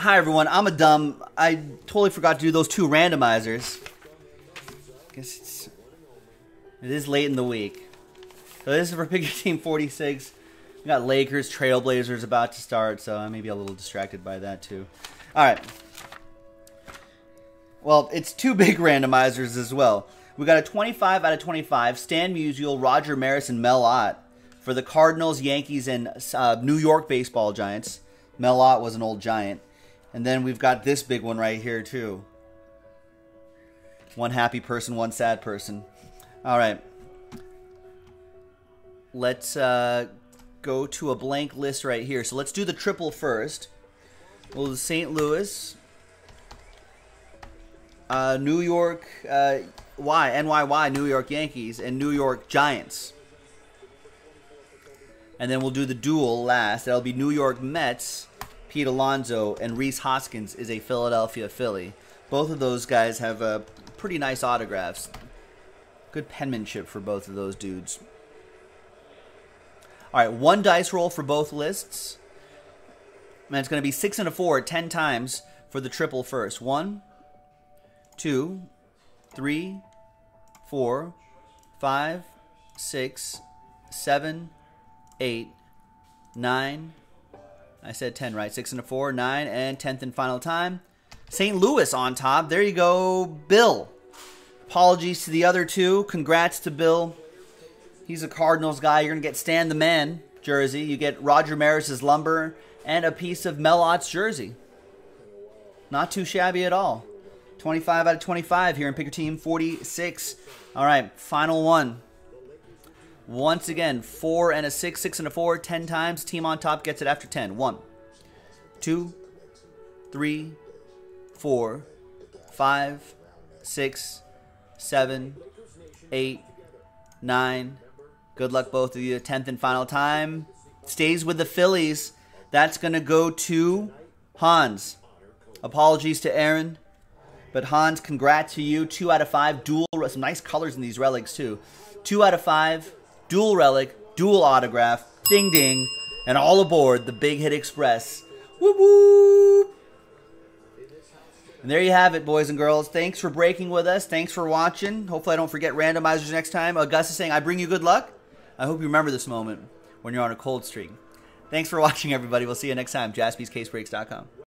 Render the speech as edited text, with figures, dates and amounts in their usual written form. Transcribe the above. Hi everyone, I'm a dumb. I totally forgot to do those two randomizers. Guess it is late in the week. So this is for PYT Team 46. We got Lakers, Trailblazers about to start, so I may be a little distracted by that too. All right. Well, it's two big randomizers as well. We got a 25 out of 25, Stan Musial, Roger Maris, and Mel Ott for the Cardinals, Yankees, and New York baseball Giants. Mel Ott was an old Giant. And then we've got this big one right here too. One happy person, one sad person. All right. Let's go to a blank list right here. So let's do the triple first. Well, the St. Louis, New York, NYY, New York Yankees, and New York Giants. And then we'll do the duel last. That'll be New York Mets, Pete Alonso, and Reese Hoskins is a Philadelphia Philly. Both of those guys have pretty nice autographs. Good penmanship for both of those dudes. All right, one dice roll for both lists. And it's going to be 6 and a 4, 10 times for the triple first. 1, 2, 3, 4, 5, 6, 7, 8, 9. I said 10, right? 6 and a 4, 9, and 10th and final time. St. Louis on top. There you go, Bill. Apologies to the other two. Congrats to Bill. He's a Cardinals guy. You're going to get Stan the Man jersey. You get Roger Maris's lumber and a piece of Mel Ott's jersey. Not too shabby at all. 25 out of 25 here in Picker Team 46. All right, final one. Once again, 4 and a 6, 6 and a 4, 10 times. Team on top gets it after 10. 1, 2, 3, 4, 5, 6, 7, 8, 9. Good luck, both of you. 10th and final time. Stays with the Phillies. That's going to go to Hans. Apologies to Aaron. But Hans, congrats to you. 2 out of 5. Dual. Some nice colors in these relics, too. 2 out of 5. Dual relic, dual autograph, ding ding, and all aboard the Big Hit Express. Whoop whoop! And there you have it, boys and girls. Thanks for breaking with us. Thanks for watching. Hopefully I don't forget randomizers next time. August is saying, I bring you good luck. I hope you remember this moment when you're on a cold streak. Thanks for watching, everybody. We'll see you next time. JaspysCaseBreaks.com.